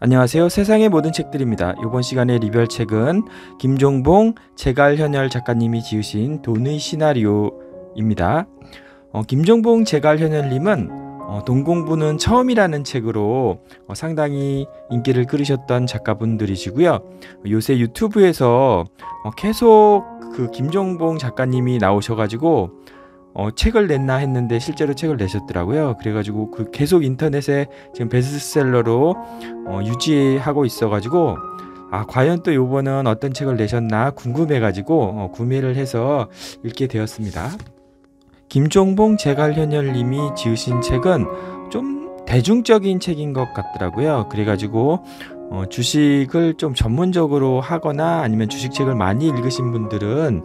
안녕하세요. 세상의 모든 책들입니다. 이번 시간에 리뷰할 책은 김종봉, 제갈현열 작가님이 지으신 돈의 시나리오입니다. 김종봉, 제갈현열님은 돈 공부는 처음이라는 책으로 상당히 인기를 끌으셨던 작가분들이시고요. 요새 유튜브에서 계속 그 김종봉 작가님이 나오셔가지고 책을 냈나 했는데 실제로 책을 내셨더라고요. 그래가지고 그 계속 인터넷에 지금 베스트셀러로 유지하고 있어가지고 과연 또 요번은 어떤 책을 내셨나 궁금해가지고 구매를 해서 읽게 되었습니다. 김종봉, 제갈현열님이 지으신 책은 좀 대중적인 책인 것 같더라고요. 그래가지고 주식을 좀 전문적으로 하거나 아니면 주식책을 많이 읽으신 분들은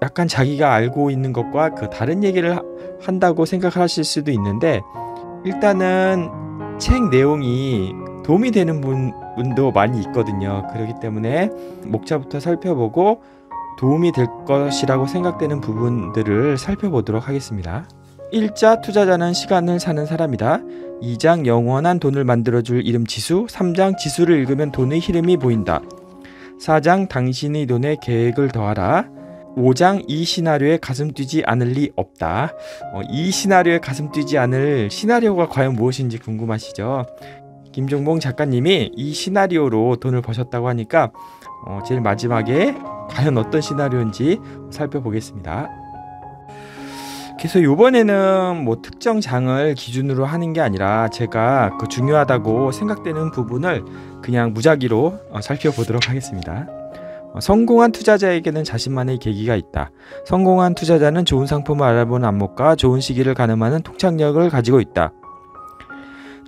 약간 자기가 알고 있는 것과 그 다른 얘기를 한다고 생각하실 수도 있는데, 일단은 책 내용이 도움이 되는 분도 많이 있거든요. 그렇기 때문에 목차부터 살펴보고 도움이 될 것이라고 생각되는 부분들을 살펴보도록 하겠습니다. 1자 투자자는 시간을 사는 사람이다. 2장 영원한 돈을 만들어줄 이름 지수. 3장 지수를 읽으면 돈의 희름이 보인다. 4장 당신의 돈에 계획을 더하라. 5장 이 시나리오에 가슴 뛰지 않을 리 없다. 이 시나리오에 가슴 뛰지 않을 시나리오가 과연 무엇인지 궁금하시죠? 김종봉 작가님이 이 시나리오로 돈을 버셨다고 하니까 제일 마지막에 과연 어떤 시나리오인지 살펴보겠습니다. 그래서 이번에는 뭐 특정 장을 기준으로 하는 게 아니라 제가 그 중요하다고 생각되는 부분을 그냥 무작위로 살펴보도록 하겠습니다. 성공한 투자자에게는 자신만의 계기가 있다. 성공한 투자자는 좋은 상품을 알아보는 안목과 좋은 시기를 가늠하는 통찰력을 가지고 있다.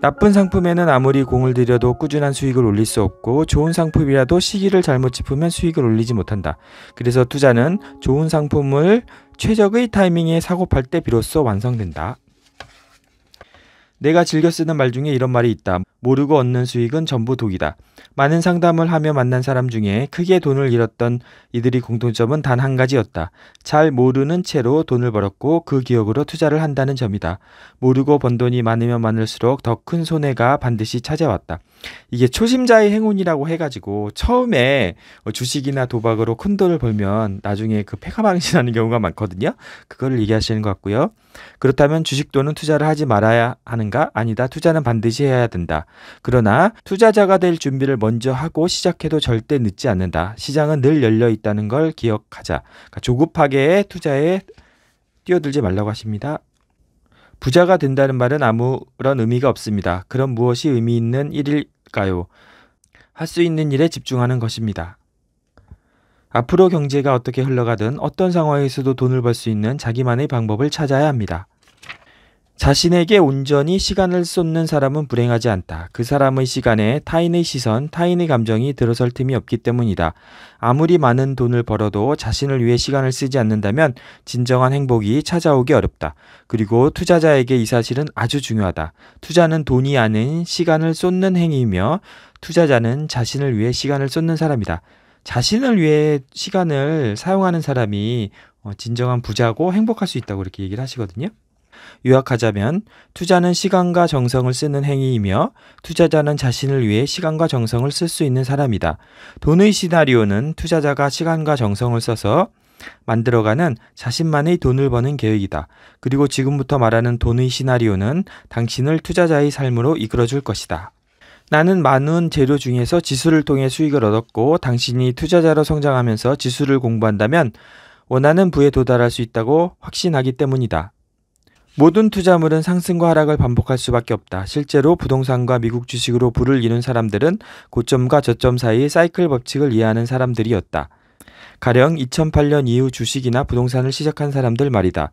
나쁜 상품에는 아무리 공을 들여도 꾸준한 수익을 올릴 수 없고, 좋은 상품이라도 시기를 잘못 짚으면 수익을 올리지 못한다. 그래서 투자는 좋은 상품을 최적의 타이밍에 사고팔 때 비로소 완성된다. 내가 즐겨 쓰는 말 중에 이런 말이 있다. 모르고 얻는 수익은 전부 독이다. 많은 상담을 하며 만난 사람 중에 크게 돈을 잃었던 이들의 공통점은 단 한 가지였다. 잘 모르는 채로 돈을 벌었고 그 기억으로 투자를 한다는 점이다. 모르고 번 돈이 많으면 많을수록 더 큰 손해가 반드시 찾아왔다. 이게 초심자의 행운이라고 해가지고 처음에 주식이나 도박으로 큰 돈을 벌면 나중에 그 패가망신하는 경우가 많거든요. 그걸 얘기하시는 것 같고요. 그렇다면 주식 또는 투자를 하지 말아야 하는가? 아니다. 투자는 반드시 해야 된다. 그러나 투자자가 될 준비를 먼저 하고 시작해도 절대 늦지 않는다. 시장은 늘 열려 있다는 걸 기억하자. 그러니까 조급하게 투자에 뛰어들지 말라고 하십니다. 부자가 된다는 말은 아무런 의미가 없습니다. 그럼 무엇이 의미 있는 일일까요? 할 수 있는 일에 집중하는 것입니다. 앞으로 경제가 어떻게 흘러가든 어떤 상황에서도 돈을 벌 수 있는 자기만의 방법을 찾아야 합니다. 자신에게 온전히 시간을 쏟는 사람은 불행하지 않다. 그 사람의 시간에 타인의 시선, 타인의 감정이 들어설 틈이 없기 때문이다. 아무리 많은 돈을 벌어도 자신을 위해 시간을 쓰지 않는다면 진정한 행복이 찾아오기 어렵다. 그리고 투자자에게 이 사실은 아주 중요하다. 투자는 돈이 아닌 시간을 쏟는 행위이며 투자자는 자신을 위해 시간을 쏟는 사람이다. 자신을 위해 시간을 사용하는 사람이 진정한 부자고 행복할 수 있다고 이렇게 얘기를 하시거든요. 요약하자면 투자는 시간과 정성을 쓰는 행위이며 투자자는 자신을 위해 시간과 정성을 쓸 수 있는 사람이다. 돈의 시나리오는 투자자가 시간과 정성을 써서 만들어가는 자신만의 돈을 버는 계획이다. 그리고 지금부터 말하는 돈의 시나리오는 당신을 투자자의 삶으로 이끌어줄 것이다. 나는 많은 재료 중에서 지수를 통해 수익을 얻었고 당신이 투자자로 성장하면서 지수를 공부한다면 원하는 부에 도달할 수 있다고 확신하기 때문이다. 모든 투자물은 상승과 하락을 반복할 수밖에 없다. 실제로 부동산과 미국 주식으로 부를 이룬 사람들은 고점과 저점 사이의 사이클 법칙을 이해하는 사람들이었다. 가령 2008년 이후 주식이나 부동산을 시작한 사람들 말이다.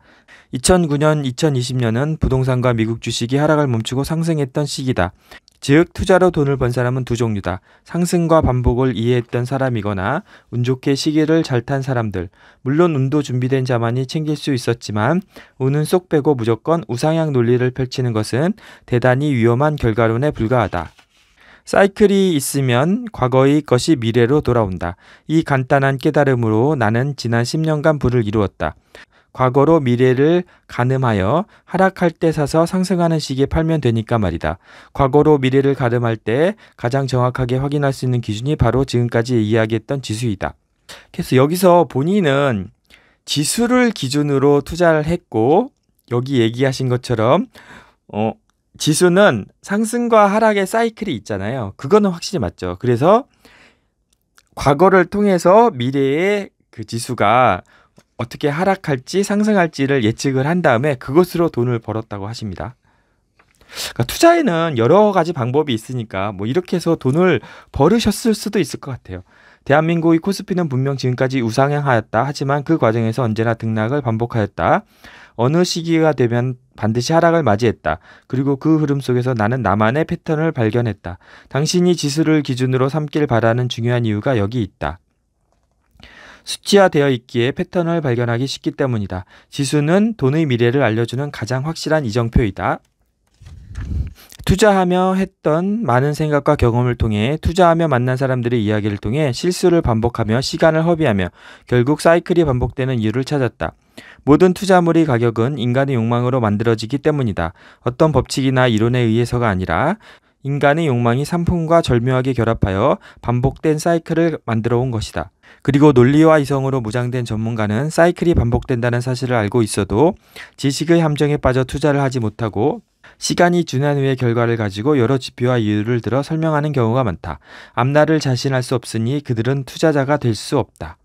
2009년, 2020년은 부동산과 미국 주식이 하락을 멈추고 상승했던 시기다. 즉 투자로 돈을 번 사람은 두 종류다. 상승과 반복을 이해했던 사람이거나 운 좋게 시기를 잘 탄 사람들. 물론 운도 준비된 자만이 챙길 수 있었지만 운은 쏙 빼고 무조건 우상향 논리를 펼치는 것은 대단히 위험한 결과론에 불과하다. 사이클이 있으면 과거의 것이 미래로 돌아온다. 이 간단한 깨달음으로 나는 지난 10년간 부를 이루었다. 과거로 미래를 가늠하여 하락할 때 사서 상승하는 시기에 팔면 되니까 말이다. 과거로 미래를 가늠할 때 가장 정확하게 확인할 수 있는 기준이 바로 지금까지 이야기했던 지수이다. 그래서 여기서 본인은 지수를 기준으로 투자를 했고, 여기 얘기하신 것처럼 지수는 상승과 하락의 사이클이 있잖아요. 그거는 확실히 맞죠. 그래서 과거를 통해서 미래의 그 지수가 어떻게 하락할지 상승할지를 예측을 한 다음에 그것으로 돈을 벌었다고 하십니다. 그러니까 투자에는 여러 가지 방법이 있으니까 뭐 이렇게 해서 돈을 벌으셨을 수도 있을 것 같아요. 대한민국의 코스피는 분명 지금까지 우상향하였다. 하지만 그 과정에서 언제나 등락을 반복하였다. 어느 시기가 되면 반드시 하락을 맞이했다. 그리고 그 흐름 속에서 나는 나만의 패턴을 발견했다. 당신이 지수를 기준으로 삼길 바라는 중요한 이유가 여기 있다. 수치화되어 있기에 패턴을 발견하기 쉽기 때문이다. 지수는 돈의 미래를 알려주는 가장 확실한 이정표이다. 투자하며 했던 많은 생각과 경험을 통해, 투자하며 만난 사람들의 이야기를 통해 실수를 반복하며 시간을 허비하며 결국 사이클이 반복되는 이유를 찾았다. 모든 투자물의 가격은 인간의 욕망으로 만들어지기 때문이다. 어떤 법칙이나 이론에 의해서가 아니라 인간의 욕망이 상품과 절묘하게 결합하여 반복된 사이클을 만들어 온 것이다. 그리고 논리와 이성으로 무장된 전문가는 사이클이 반복된다는 사실을 알고 있어도 지식의 함정에 빠져 투자를 하지 못하고 시간이 지난 후에 결과를 가지고 여러 지표와 이유를 들어 설명하는 경우가 많다. 앞날을 자신할 수 없으니 그들은 투자자가 될 수 없다.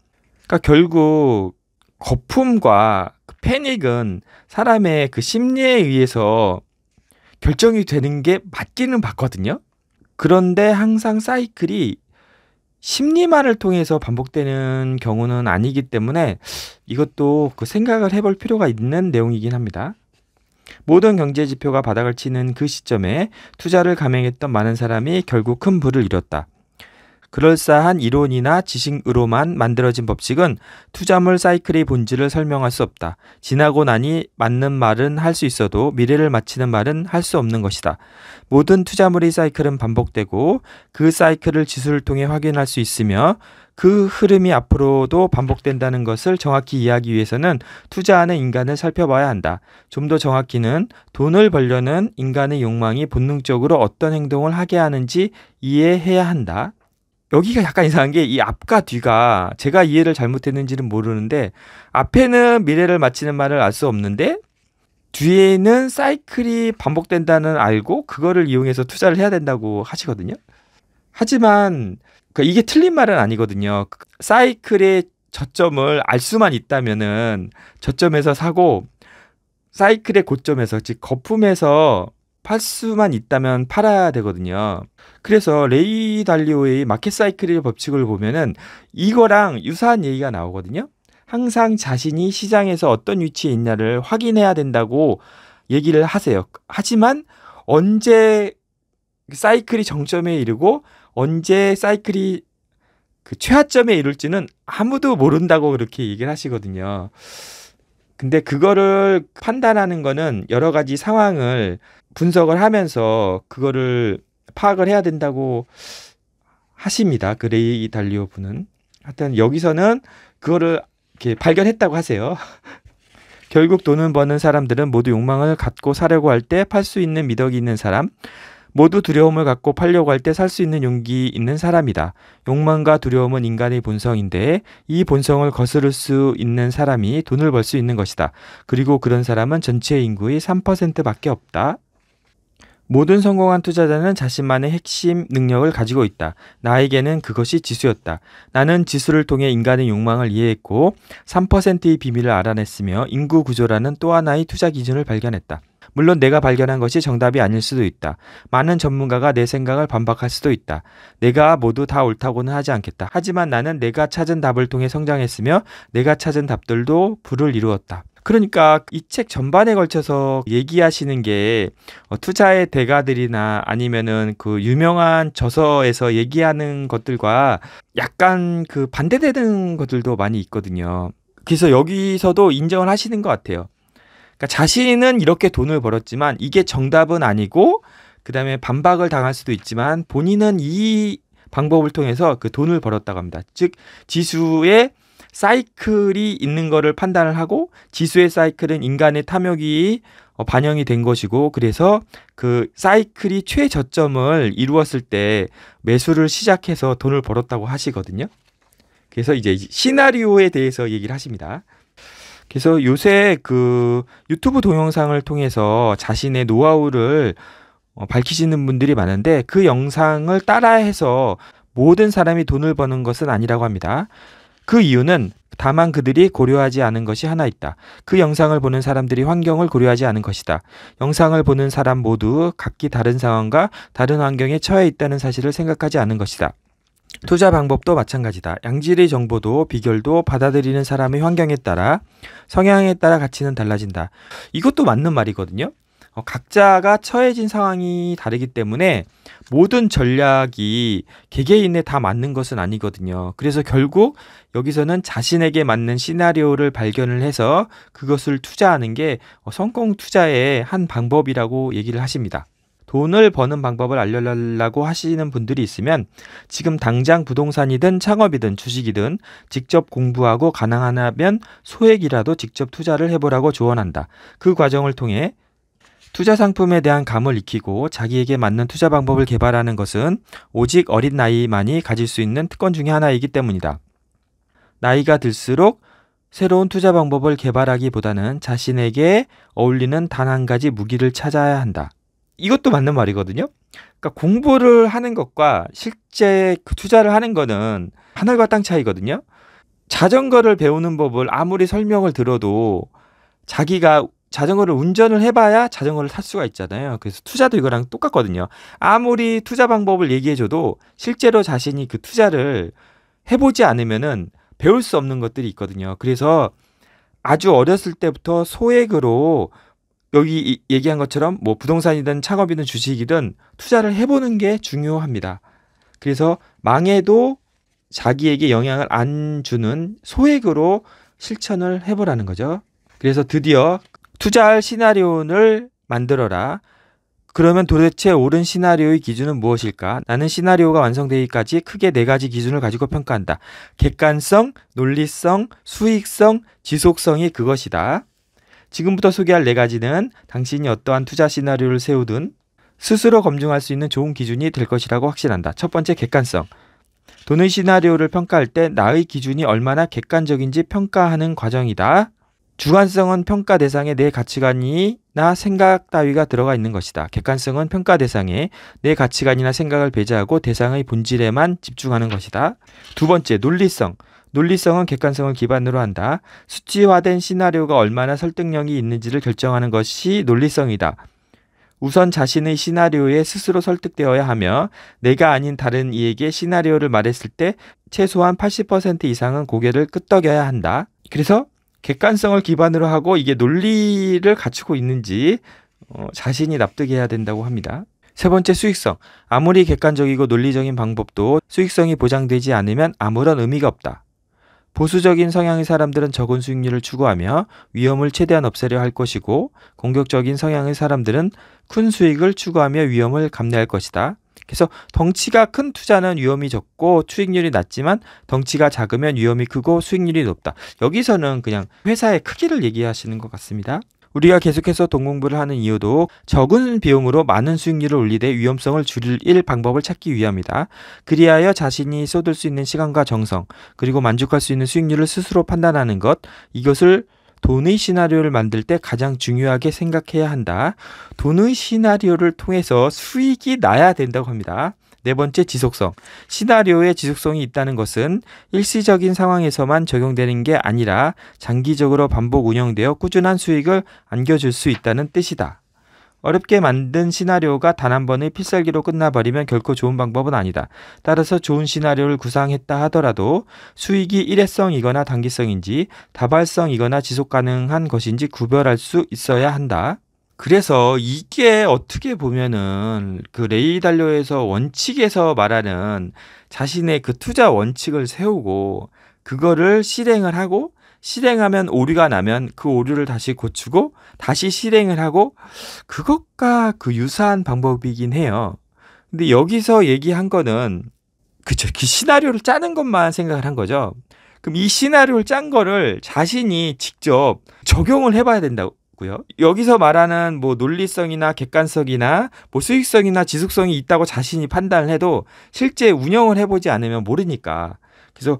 그러니까 결국 거품과 그 패닉은 사람의 그 심리에 의해서 결정이 되는 게 맞기는 맞거든요. 그런데 항상 사이클이 심리만을 통해서 반복되는 경우는 아니기 때문에 이것도 그 생각을 해볼 필요가 있는 내용이긴 합니다. 모든 경제지표가 바닥을 치는 그 시점에 투자를 감행했던 많은 사람이 결국 큰 부를 잃었다. 그럴싸한 이론이나 지식으로만 만들어진 법칙은 투자물 사이클의 본질을 설명할 수 없다. 지나고 나니 맞는 말은 할 수 있어도 미래를 맞히는 말은 할 수 없는 것이다. 모든 투자물의 사이클은 반복되고 그 사이클을 지수를 통해 확인할 수 있으며 그 흐름이 앞으로도 반복된다는 것을 정확히 이해하기 위해서는 투자하는 인간을 살펴봐야 한다. 좀 더 정확히는 돈을 벌려는 인간의 욕망이 본능적으로 어떤 행동을 하게 하는지 이해해야 한다. 여기가 약간 이상한 게 이 앞과 뒤가 제가 이해를 잘못했는지는 모르는데 앞에는 미래를 맞히는 말을 알 수 없는데 뒤에는 사이클이 반복된다는 알고 그거를 이용해서 투자를 해야 된다고 하시거든요. 하지만 이게 틀린 말은 아니거든요. 사이클의 저점을 알 수만 있다면은 저점에서 사고 사이클의 고점에서, 즉 거품에서 팔 수만 있다면 팔아야 되거든요. 그래서 레이 달리오의 마켓 사이클의 법칙을 보면은 이거랑 유사한 얘기가 나오거든요. 항상 자신이 시장에서 어떤 위치에 있냐를 확인해야 된다고 얘기를 하세요. 하지만 언제 사이클이 정점에 이르고 언제 사이클이 그 최하점에 이룰지는 아무도 모른다고 그렇게 얘기를 하시거든요. 근데 그거를 판단하는 거는 여러 가지 상황을 분석을 하면서 그거를 파악을 해야 된다고 하십니다. 그 레이 달리오 분은. 하여튼 여기서는 그거를 이렇게 발견했다고 하세요. 결국 돈을 버는 사람들은 모두 욕망을 갖고 사려고 할 때 팔 수 있는 미덕이 있는 사람, 모두 두려움을 갖고 팔려고 할 때 살 수 있는 용기 있는 사람이다. 욕망과 두려움은 인간의 본성인데 이 본성을 거스를 수 있는 사람이 돈을 벌 수 있는 것이다. 그리고 그런 사람은 전체 인구의 3%밖에 없다. 모든 성공한 투자자는 자신만의 핵심 능력을 가지고 있다. 나에게는 그것이 지수였다. 나는 지수를 통해 인간의 욕망을 이해했고 3%의 비밀을 알아냈으며 인구 구조라는 또 하나의 투자 기준을 발견했다. 물론 내가 발견한 것이 정답이 아닐 수도 있다. 많은 전문가가 내 생각을 반박할 수도 있다. 내가 모두 다 옳다고는 하지 않겠다. 하지만 나는 내가 찾은 답을 통해 성장했으며 내가 찾은 답들도 부를 이루었다. 그러니까 이 책 전반에 걸쳐서 얘기하시는 게 투자의 대가들이나 아니면은 그 유명한 저서에서 얘기하는 것들과 약간 그 반대되는 것들도 많이 있거든요. 그래서 여기서도 인정을 하시는 것 같아요. 그러니까 자신은 이렇게 돈을 벌었지만 이게 정답은 아니고 그다음에 반박을 당할 수도 있지만 본인은 이 방법을 통해서 그 돈을 벌었다고 합니다. 즉 지수의 사이클이 있는 거를 판단을 하고 지수의 사이클은 인간의 탐욕이 반영이 된 것이고 그래서 그 사이클이 최저점을 이루었을 때 매수를 시작해서 돈을 벌었다고 하시거든요. 그래서 이제 시나리오에 대해서 얘기를 하십니다. 그래서 요새 그 유튜브 동영상을 통해서 자신의 노하우를 밝히시는 분들이 많은데 그 영상을 따라해서 모든 사람이 돈을 버는 것은 아니라고 합니다. 그 이유는 다만 그들이 고려하지 않은 것이 하나 있다. 그 영상을 보는 사람들이 환경을 고려하지 않은 것이다. 영상을 보는 사람 모두 각기 다른 상황과 다른 환경에 처해 있다는 사실을 생각하지 않은 것이다. 투자 방법도 마찬가지다. 양질의 정보도 비결도 받아들이는 사람의 환경에 따라 성향에 따라 가치는 달라진다. 이것도 맞는 말이거든요. 각자가 처해진 상황이 다르기 때문에 모든 전략이 개개인에 다 맞는 것은 아니거든요. 그래서 결국 여기서는 자신에게 맞는 시나리오를 발견을 해서 그것을 투자하는 게 성공 투자의 한 방법이라고 얘기를 하십니다. 돈을 버는 방법을 알려달라고 하시는 분들이 있으면 지금 당장 부동산이든 창업이든 주식이든 직접 공부하고 가능하면 소액이라도 직접 투자를 해보라고 조언한다. 그 과정을 통해 투자 상품에 대한 감을 익히고 자기에게 맞는 투자 방법을 개발하는 것은 오직 어린 나이만이 가질 수 있는 특권 중에 하나이기 때문이다. 나이가 들수록 새로운 투자 방법을 개발하기보다는 자신에게 어울리는 단 한 가지 무기를 찾아야 한다. 이것도 맞는 말이거든요. 그러니까 공부를 하는 것과 실제 투자를 하는 거는 하늘과 땅 차이거든요. 자전거를 배우는 법을 아무리 설명을 들어도 자기가 자전거를 운전을 해봐야 자전거를 탈 수가 있잖아요. 그래서 투자도 이거랑 똑같거든요. 아무리 투자 방법을 얘기해줘도 실제로 자신이 그 투자를 해보지 않으면은 배울 수 없는 것들이 있거든요. 그래서 아주 어렸을 때부터 소액으로 여기 얘기한 것처럼 뭐 부동산이든 창업이든 주식이든 투자를 해보는 게 중요합니다. 그래서 망해도 자기에게 영향을 안 주는 소액으로 실천을 해보라는 거죠. 그래서 드디어 투자할 시나리오를 만들어라. 그러면 도대체 옳은 시나리오의 기준은 무엇일까? 나는 시나리오가 완성되기까지 크게 4가지 기준을 가지고 평가한다. 객관성, 논리성, 수익성, 지속성이 그것이다. 지금부터 소개할 4가지는 당신이 어떠한 투자 시나리오를 세우든 스스로 검증할 수 있는 좋은 기준이 될 것이라고 확신한다. 첫 번째, 객관성. 돈의 시나리오를 평가할 때 나의 기준이 얼마나 객관적인지 평가하는 과정이다. 주관성은 평가 대상에 내 가치관이나 생각 따위가 들어가 있는 것이다. 객관성은 평가 대상에 내 가치관이나 생각을 배제하고 대상의 본질에만 집중하는 것이다. 두 번째, 논리성. 논리성은 객관성을 기반으로 한다. 수치화된 시나리오가 얼마나 설득력이 있는지를 결정하는 것이 논리성이다. 우선 자신의 시나리오에 스스로 설득되어야 하며 내가 아닌 다른 이에게 시나리오를 말했을 때 최소한 80% 이상은 고개를 끄덕여야 한다. 그래서 객관성을 기반으로 하고 이게 논리를 갖추고 있는지 자신이 납득해야 된다고 합니다. 세 번째, 수익성. 아무리 객관적이고 논리적인 방법도 수익성이 보장되지 않으면 아무런 의미가 없다. 보수적인 성향의 사람들은 적은 수익률을 추구하며 위험을 최대한 없애려 할 것이고 공격적인 성향의 사람들은 큰 수익을 추구하며 위험을 감내할 것이다. 그래서 덩치가 큰 투자는 위험이 적고 수익률이 낮지만 덩치가 작으면 위험이 크고 수익률이 높다. 여기서는 그냥 회사의 크기를 얘기하시는 것 같습니다. 우리가 계속해서 돈 공부를 하는 이유도 적은 비용으로 많은 수익률을 올리되 위험성을 줄일 방법을 찾기 위함이다. 그리하여 자신이 쏟을 수 있는 시간과 정성, 그리고 만족할 수 있는 수익률을 스스로 판단하는 것, 이것을 돈의 시나리오를 만들 때 가장 중요하게 생각해야 한다. 돈의 시나리오를 통해서 수익이 나야 된다고 합니다. 네 번째, 지속성. 시나리오에 지속성이 있다는 것은 일시적인 상황에서만 적용되는 게 아니라 장기적으로 반복 운영되어 꾸준한 수익을 안겨줄 수 있다는 뜻이다. 어렵게 만든 시나리오가 단 한 번의 필살기로 끝나버리면 결코 좋은 방법은 아니다. 따라서 좋은 시나리오를 구상했다 하더라도 수익이 일회성이거나 단기성인지 다발성이거나 지속가능한 것인지 구별할 수 있어야 한다. 그래서 이게 어떻게 보면은 그 레이 달리오에서 원칙에서 말하는 자신의 그 투자 원칙을 세우고 그거를 실행을 하고 실행하면 오류가 나면 그 오류를 다시 고치고 다시 실행을 하고 그것과 그 유사한 방법이긴 해요. 근데 여기서 얘기한 거는 그 시나리오를 짜는 것만 생각을 한 거죠. 그럼 이 시나리오를 짠 거를 자신이 직접 적용을 해봐야 된다고요. 여기서 말하는 뭐 논리성이나 객관성이나 뭐 수익성이나 지속성이 있다고 자신이 판단을 해도 실제 운영을 해보지 않으면 모르니까. 그래서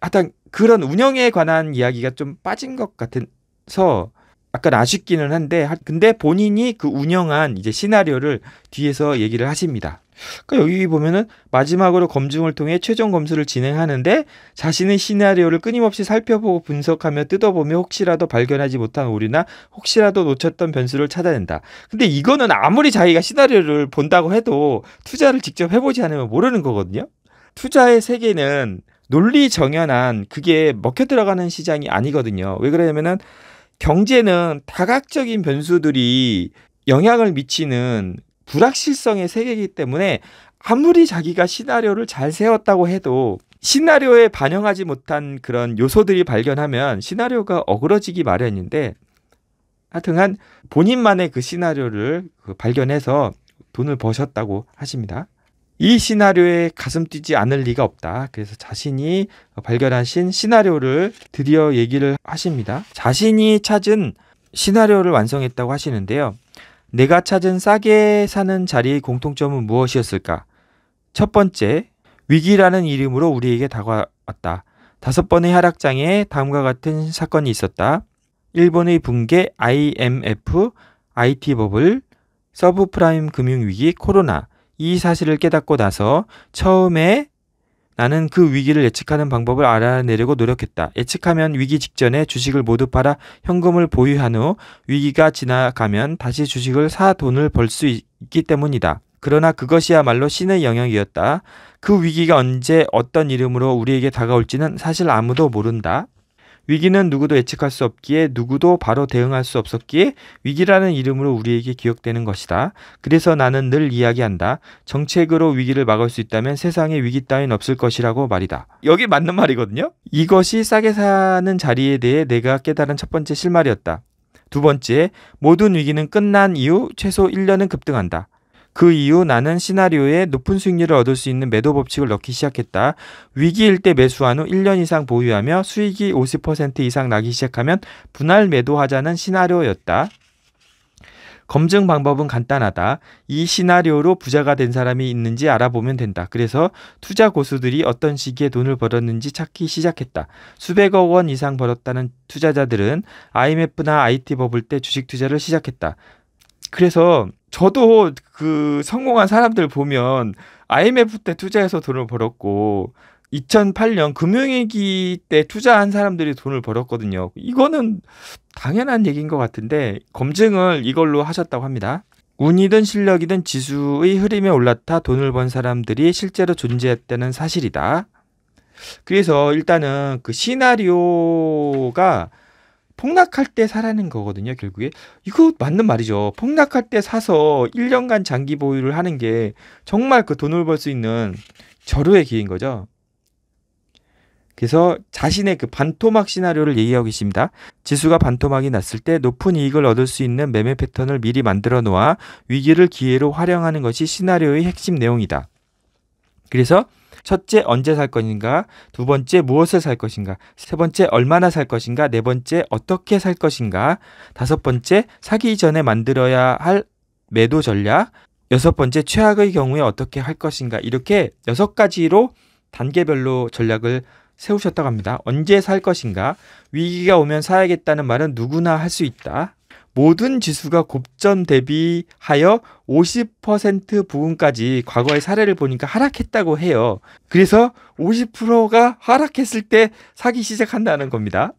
하여튼 그런 운영에 관한 이야기가 좀 빠진 것 같아서 약간 아쉽기는 한데, 근데 본인이 그 운영한 이제 시나리오를 뒤에서 얘기를 하십니다. 그러니까 여기 보면은 마지막으로 검증을 통해 최종 검수를 진행하는데 자신의 시나리오를 끊임없이 살펴보고 분석하며 뜯어보며 혹시라도 발견하지 못한 오류나 혹시라도 놓쳤던 변수를 찾아낸다. 근데 이거는 아무리 자기가 시나리오를 본다고 해도 투자를 직접 해보지 않으면 모르는 거거든요. 투자의 세계는 논리 정연한 그게 먹혀 들어가는 시장이 아니거든요. 왜 그러냐면은 경제는 다각적인 변수들이 영향을 미치는 불확실성의 세계이기 때문에 아무리 자기가 시나리오를 잘 세웠다고 해도 시나리오에 반영하지 못한 그런 요소들이 발견하면 시나리오가 어그러지기 마련인데, 하여튼간 본인만의 그 시나리오를 발견해서 돈을 버셨다고 하십니다. 이 시나리오에 가슴 뛰지 않을 리가 없다. 그래서 자신이 발견하신 시나리오를 드디어 얘기를 하십니다. 자신이 찾은 시나리오를 완성했다고 하시는데요. 내가 찾은 싸게 사는 자리의 공통점은 무엇이었을까? 첫 번째, 위기라는 이름으로 우리에게 다가왔다. 5번의 하락장에 다음과 같은 사건이 있었다. 일본의 붕괴, IMF, IT 버블, 서브프라임 금융위기, 코로나. 이 사실을 깨닫고 나서 처음에 나는 그 위기를 예측하는 방법을 알아내려고 노력했다. 예측하면 위기 직전에 주식을 모두 팔아 현금을 보유한 후 위기가 지나가면 다시 주식을 사 돈을 벌 수 있기 때문이다. 그러나 그것이야말로 신의 영역이었다. 그 위기가 언제 어떤 이름으로 우리에게 다가올지는 사실 아무도 모른다. 위기는 누구도 예측할 수 없기에 누구도 바로 대응할 수 없었기에 위기라는 이름으로 우리에게 기억되는 것이다. 그래서 나는 늘 이야기한다. 정책으로 위기를 막을 수 있다면 세상에 위기 따윈 없을 것이라고 말이다. 여기 맞는 말이거든요. 이것이 싸게 사는 자리에 대해 내가 깨달은 첫 번째 실마리였다. 두 번째, 모든 위기는 끝난 이후 최소 1년은 급등한다. 그 이후 나는 시나리오에 높은 수익률을 얻을 수 있는 매도 법칙을 넣기 시작했다. 위기일 때 매수한 후 1년 이상 보유하며 수익이 50% 이상 나기 시작하면 분할 매도하자는 시나리오였다. 검증 방법은 간단하다. 이 시나리오로 부자가 된 사람이 있는지 알아보면 된다. 그래서 투자 고수들이 어떤 시기에 돈을 벌었는지 찾기 시작했다. 수백억 원 이상 벌었다는 투자자들은 IMF나 IT 버블 때 주식 투자를 시작했다. 그래서 저도 그 성공한 사람들 보면 IMF 때 투자해서 돈을 벌었고 2008년 금융위기 때 투자한 사람들이 돈을 벌었거든요. 이거는 당연한 얘기인 것 같은데 검증을 이걸로 하셨다고 합니다. 운이든 실력이든 지수의 흐름에 올라타 돈을 번 사람들이 실제로 존재했다는 사실이다. 그래서 일단은 그 시나리오가 폭락할 때 사라는 거거든요. 결국에 이거 맞는 말이죠. 폭락할 때 사서 1년간 장기 보유를 하는 게 정말 그 돈을 벌 수 있는 절호의 기회인 거죠. 그래서 자신의 그 반토막 시나리오를 얘기하고 계십니다. 지수가 반토막이 났을 때 높은 이익을 얻을 수 있는 매매 패턴을 미리 만들어 놓아 위기를 기회로 활용하는 것이 시나리오의 핵심 내용이다. 그래서 첫째, 언제 살 것인가? 두 번째, 무엇을 살 것인가? 세 번째, 얼마나 살 것인가? 네 번째, 어떻게 살 것인가? 다섯 번째, 사기 전에 만들어야 할 매도 전략. 여섯 번째, 최악의 경우에 어떻게 할 것인가? 이렇게 6가지로 단계별로 전략을 세우셨다고 합니다. 언제 살 것인가? 위기가 오면 사야겠다는 말은 누구나 할 수 있다. 모든 지수가 곱점 대비하여 50% 부근까지 과거의 사례를 보니까 하락했다고 해요. 그래서 50%가 하락했을 때 사기 시작한다는 겁니다.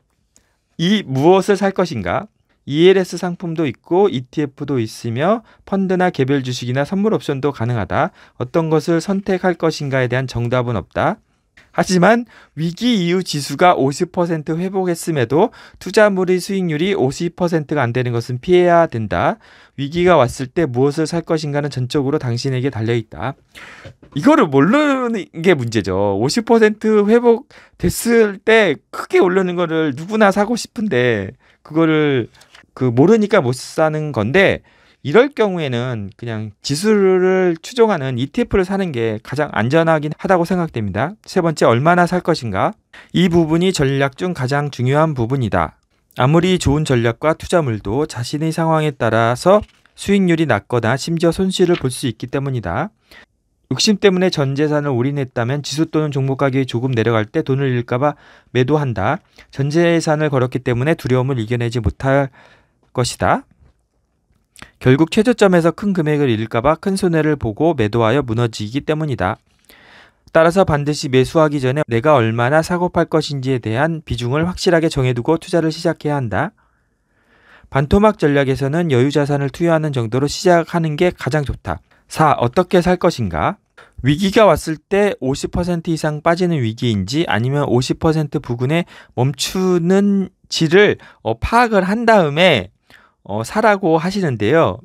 이 무엇을 살 것인가? ELS 상품도 있고 ETF도 있으며 펀드나 개별 주식이나 선물 옵션도 가능하다. 어떤 것을 선택할 것인가에 대한 정답은 없다. 하지만 위기 이후 지수가 50% 회복했음에도 투자물의 수익률이 50%가 안 되는 것은 피해야 된다. 위기가 왔을 때 무엇을 살 것인가는 전적으로 당신에게 달려있다. 이거를 모르는 게 문제죠. 50% 회복됐을 때 크게 오르는 거를 누구나 사고 싶은데 그거를 모르니까 못 사는 건데 이럴 경우에는 그냥 지수를 추종하는 ETF를 사는 게 가장 안전하긴 하다고 생각됩니다. 세 번째, 얼마나 살 것인가? 이 부분이 전략 중 가장 중요한 부분이다. 아무리 좋은 전략과 투자물도 자신의 상황에 따라서 수익률이 낮거나 심지어 손실을 볼 수 있기 때문이다. 욕심 때문에 전 재산을 올인했다면 지수 또는 종목 가격이 조금 내려갈 때 돈을 잃을까봐 매도한다. 전 재산을 걸었기 때문에 두려움을 이겨내지 못할 것이다. 결국 최저점에서 큰 금액을 잃을까봐 큰 손해를 보고 매도하여 무너지기 때문이다. 따라서 반드시 매수하기 전에 내가 얼마나 사고 팔 것인지에 대한 비중을 확실하게 정해두고 투자를 시작해야 한다. 반토막 전략에서는 여유자산을 투여하는 정도로 시작하는 게 가장 좋다. 4. 어떻게 살 것인가? 위기가 왔을 때 50% 이상 빠지는 위기인지 아니면 50% 부근에 멈추는지를 파악을 한 다음에 사라고 하시는데요.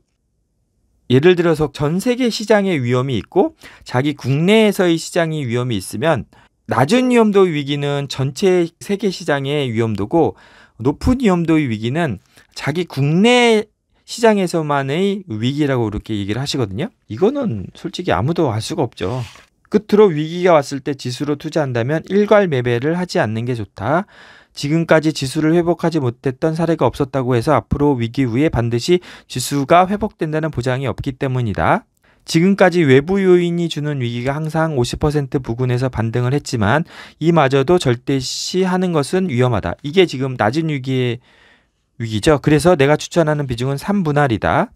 예를 들어서 전 세계 시장의 위험이 있고 자기 국내에서의 시장이 위험이 있으면 낮은 위험도 위기는 전체 세계 시장의 위험도고 높은 위험도의 위기는 자기 국내 시장에서만의 위기라고 이렇게 얘기를 하시거든요. 이거는 솔직히 아무도 알 수가 없죠. 끝으로 위기가 왔을 때 지수로 투자한다면 일괄 매매를 하지 않는 게 좋다. 지금까지 지수를 회복하지 못했던 사례가 없었다고 해서 앞으로 위기 후에 반드시 지수가 회복된다는 보장이 없기 때문이다. 지금까지 외부 요인이 주는 위기가 항상 50% 부근에서 반등을 했지만 이마저도 절대시 하는 것은 위험하다. 이게 지금 낮은 위기의 위기죠. 그래서 내가 추천하는 비중은 3분할이다.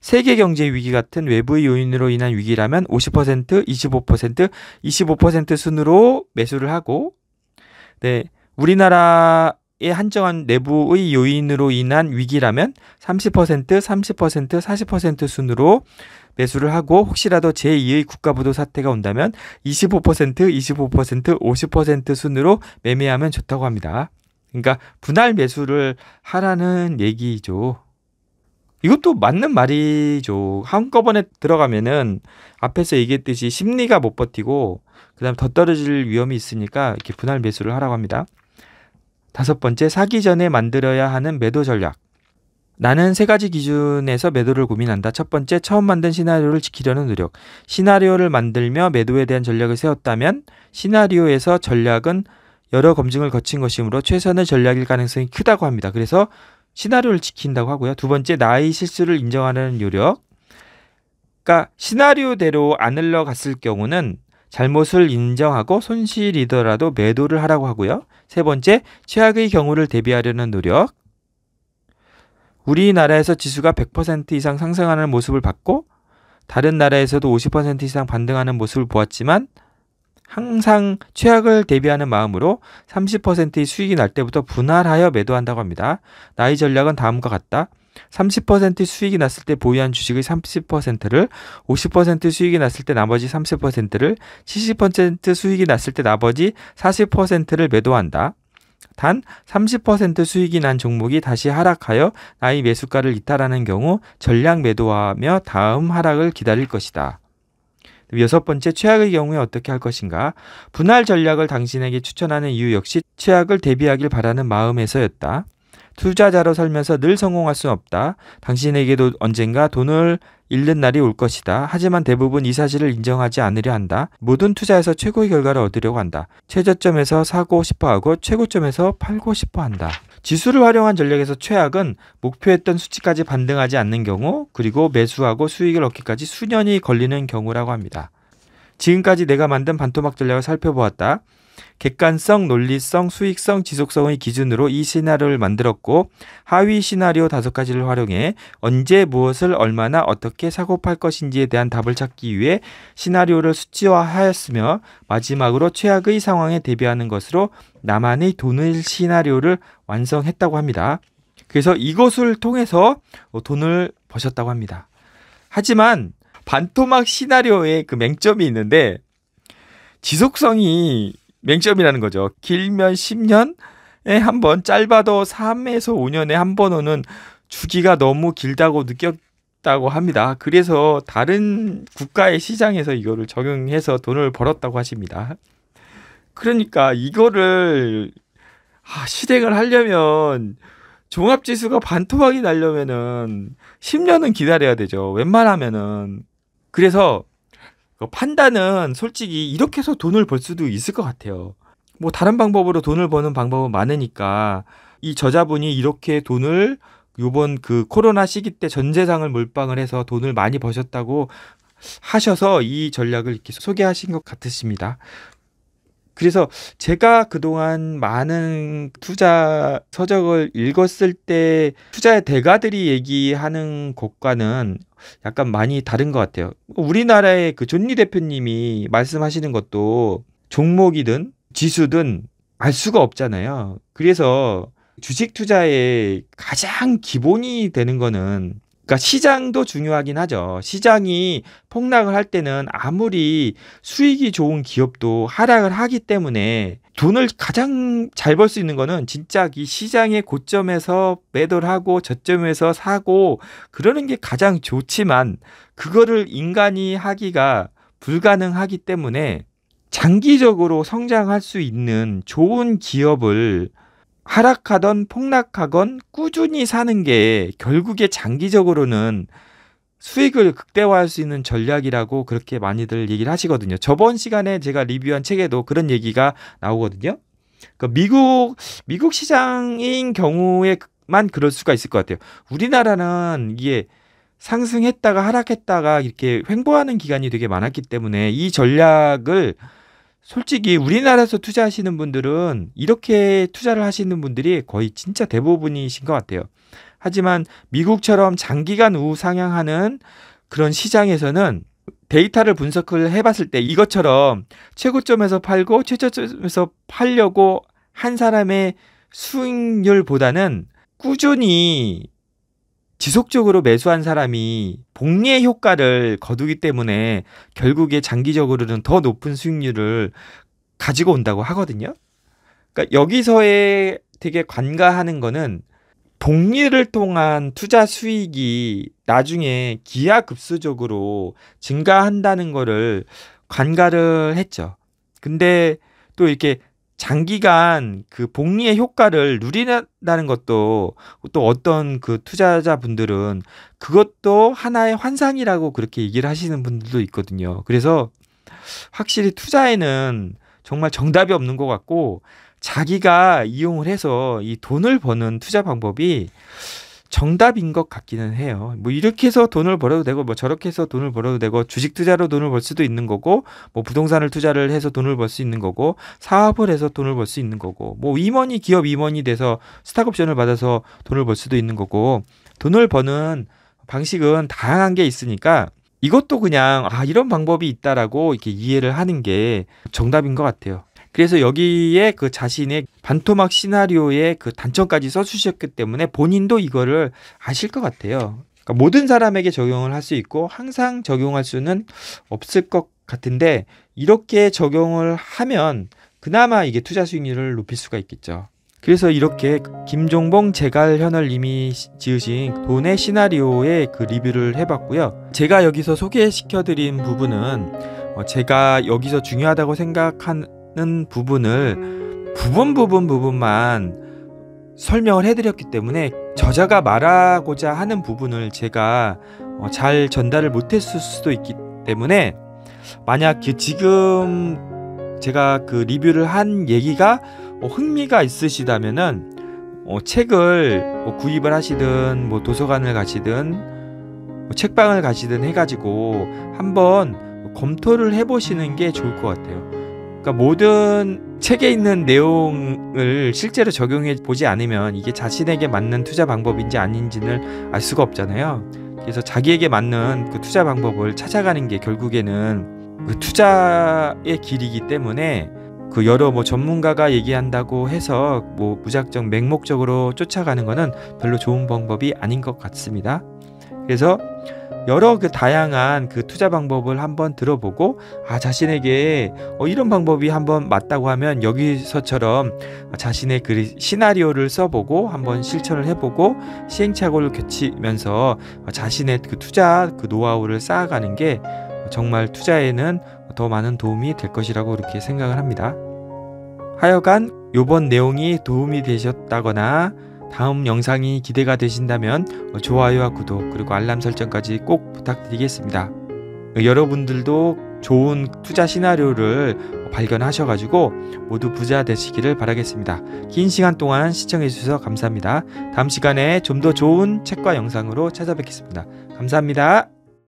세계 경제 위기 같은 외부의 요인으로 인한 위기라면 50%, 25%, 25% 순으로 매수를 하고 우리나라의 한정한 내부의 요인으로 인한 위기라면 30%, 30%, 40% 순으로 매수를 하고 혹시라도 제2의 국가부도 사태가 온다면 25%, 25%, 50% 순으로 매매하면 좋다고 합니다. 그러니까 분할 매수를 하라는 얘기죠. 이것도 맞는 말이죠. 한꺼번에 들어가면은 앞에서 얘기했듯이 심리가 못 버티고 그다음 더 떨어질 위험이 있으니까 이렇게 분할 매수를 하라고 합니다. 5번째, 사기 전에 만들어야 하는 매도 전략. 나는 세 가지 기준에서 매도를 고민한다. 1번째, 처음 만든 시나리오를 지키려는 노력. 시나리오를 만들며 매도에 대한 전략을 세웠다면 시나리오에서 전략은 여러 검증을 거친 것이므로 최선의 전략일 가능성이 크다고 합니다. 그래서 시나리오를 지킨다고 하고요. 2번째, 나의 실수를 인정하는 노력. 그러니까 시나리오대로 안 흘러갔을 경우는 잘못을 인정하고 손실이더라도 매도를 하라고 하고요. 3번째, 최악의 경우를 대비하려는 노력. 우리나라에서 지수가 100% 이상 상승하는 모습을 봤고 다른 나라에서도 50% 이상 반등하는 모습을 보았지만 항상 최악을 대비하는 마음으로 30%의 수익이 날 때부터 분할하여 매도한다고 합니다. 나의 전략은 다음과 같다. 30% 수익이 났을 때 보유한 주식의 30%를, 50% 수익이 났을 때 나머지 30%를, 70% 수익이 났을 때 나머지 40%를 매도한다. 단 30% 수익이 난 종목이 다시 하락하여 나의 매수가를 이탈하는 경우 전략 매도하며 다음 하락을 기다릴 것이다. 6번째, 최악의 경우에 어떻게 할 것인가? 분할 전략을 당신에게 추천하는 이유 역시 최악을 대비하길 바라는 마음에서였다. 투자자로 살면서 늘 성공할 수는 없다. 당신에게도 언젠가 돈을 잃는 날이 올 것이다. 하지만 대부분 이 사실을 인정하지 않으려 한다. 모든 투자에서 최고의 결과를 얻으려고 한다. 최저점에서 사고 싶어하고 최고점에서 팔고 싶어한다. 지수를 활용한 전략에서 최악은 목표했던 수치까지 반등하지 않는 경우, 그리고 매수하고 수익을 얻기까지 수년이 걸리는 경우라고 합니다. 지금까지 내가 만든 반토막 전략을 살펴보았다. 객관성, 논리성, 수익성, 지속성의 기준으로 이 시나리오를 만들었고 하위 시나리오 5가지를 활용해 언제 무엇을 얼마나 어떻게 사고 팔 것인지에 대한 답을 찾기 위해 시나리오를 수치화하였으며 마지막으로 최악의 상황에 대비하는 것으로 나만의 돈의 시나리오를 완성했다고 합니다. 그래서 이것을 통해서 돈을 버셨다고 합니다. 하지만 반토막 시나리오에 그 맹점이 있는데 지속성이 맹점이라는 거죠. 길면 10년에 한 번, 짧아도 3에서 5년에 한 번 오는 주기가 너무 길다고 느꼈다고 합니다. 그래서 다른 국가의 시장에서 이거를 적용해서 돈을 벌었다고 하십니다. 그러니까 이거를 실행을 하려면 종합지수가 반토막이 나려면은 10년은 기다려야 되죠. 웬만하면은. 그래서 그 판단은 솔직히 이렇게 해서 돈을 벌 수도 있을 것 같아요. 뭐 다른 방법으로 돈을 버는 방법은 많으니까 이 저자분이 이렇게 돈을 요번 그 코로나 시기 때 전 재산을 몰빵을 해서 돈을 많이 버셨다고 하셔서 이 전략을 이렇게 소개하신 것 같으십니다. 그래서 제가 그동안 많은 투자 서적을 읽었을 때 투자의 대가들이 얘기하는 것과는 약간 많이 다른 것 같아요. 우리나라의 그 존리 대표님이 말씀하시는 것도 종목이든 지수든 알 수가 없잖아요. 그래서 주식 투자의 가장 기본이 되는 거는, 그러니까 시장도 중요하긴 하죠. 시장이 폭락을 할 때는 아무리 수익이 좋은 기업도 하락을 하기 때문에 돈을 가장 잘 벌 수 있는 거는 진짜 이 시장의 고점에서 매도를 하고 저점에서 사고 그러는 게 가장 좋지만, 그거를 인간이 하기가 불가능하기 때문에 장기적으로 성장할 수 있는 좋은 기업을 하락하던 폭락하건 꾸준히 사는 게 결국에 장기적으로는 수익을 극대화할 수 있는 전략이라고 그렇게 많이들 얘기를 하시거든요. 저번 시간에 제가 리뷰한 책에도 그런 얘기가 나오거든요. 그러니까 미국 시장인 경우에만 그럴 수가 있을 것 같아요. 우리나라는 이게 상승했다가 하락했다가 이렇게 횡보하는 기간이 되게 많았기 때문에 이 전략을 솔직히 우리나라에서 투자하시는 분들은, 이렇게 투자를 하시는 분들이 거의 진짜 대부분이신 것 같아요. 하지만 미국처럼 장기간 우상향하는 그런 시장에서는 데이터를 분석을 해봤을 때 이것처럼 최고점에서 팔고 최저점에서 팔려고 한 사람의 수익률보다는 꾸준히 지속적으로 매수한 사람이 복리의 효과를 거두기 때문에 결국에 장기적으로는 더 높은 수익률을 가지고 온다고 하거든요. 그러니까 여기서의 되게 관가하는 거는 복리를 통한 투자 수익이 나중에 기하급수적으로 증가한다는 거를 관가를 했죠. 근데 또 이렇게 장기간 그 복리의 효과를 누린다는 것도, 또 어떤 그 투자자분들은 그것도 하나의 환상이라고 그렇게 얘기를 하시는 분들도 있거든요. 그래서 확실히 투자에는 정말 정답이 없는 것 같고, 자기가 이용을 해서 이 돈을 버는 투자 방법이 정답인 것 같기는 해요. 뭐 이렇게 해서 돈을 벌어도 되고 뭐 저렇게 해서 돈을 벌어도 되고, 주식 투자로 돈을 벌 수도 있는 거고, 뭐 부동산을 투자를 해서 돈을 벌 수 있는 거고, 사업을 해서 돈을 벌 수 있는 거고, 뭐 임원이 기업 임원이 돼서 스톡옵션을 받아서 돈을 벌 수도 있는 거고, 돈을 버는 방식은 다양한 게 있으니까 이것도 그냥 아 이런 방법이 있다라고 이렇게 이해를 하는 게 정답인 것 같아요. 그래서 여기에 그 자신의 반토막 시나리오의 그 단점까지 써주셨기 때문에 본인도 이거를 아실 것 같아요. 그러니까 모든 사람에게 적용을 할 수 있고 항상 적용할 수는 없을 것 같은데, 이렇게 적용을 하면 그나마 이게 투자 수익률을 높일 수가 있겠죠. 그래서 이렇게 김종봉 제갈현월님이 지으신 돈의 시나리오의 그 리뷰를 해봤고요. 제가 여기서 소개시켜드린 부분은 제가 여기서 중요하다고 생각하는 부분을 부분만 설명을 해드렸기 때문에 저자가 말하고자 하는 부분을 제가 잘 전달을 못했을 수도 있기 때문에, 만약 지금 제가 그 리뷰를 한 얘기가 흥미가 있으시다면은 책을 구입을 하시든 뭐 도서관을 가시든 뭐 책방을 가시든 해가지고 한번 검토를 해보시는 게 좋을 것 같아요. 그러니까 모든 책에 있는 내용을 실제로 적용해 보지 않으면 이게 자신에게 맞는 투자 방법인지 아닌지를 알 수가 없잖아요. 그래서 자기에게 맞는 그 투자 방법을 찾아가는 게 결국에는 그 투자의 길이기 때문에, 그 여러 뭐 전문가가 얘기한다고 해서 뭐 무작정 맹목적으로 쫓아가는 거는 별로 좋은 방법이 아닌 것 같습니다. 그래서 여러 그 다양한 그 투자 방법을 한번 들어보고, 아 자신에게 이런 방법이 한번 맞다고 하면 여기서처럼 자신의 그 시나리오를 써보고 한번 실천을 해보고 시행착오를 거치면서 자신의 그 투자 그 노하우를 쌓아가는 게 정말 투자에는 더 많은 도움이 될 것이라고 그렇게 생각을 합니다. 하여간 요번 내용이 도움이 되셨다거나 다음 영상이 기대가 되신다면 좋아요와 구독 그리고 알람 설정까지 꼭 부탁드리겠습니다. 여러분들도 좋은 투자 시나리오를 발견하셔가지고 모두 부자 되시기를 바라겠습니다. 긴 시간 동안 시청해주셔서 감사합니다. 다음 시간에 좀 더 좋은 책과 영상으로 찾아뵙겠습니다. 감사합니다.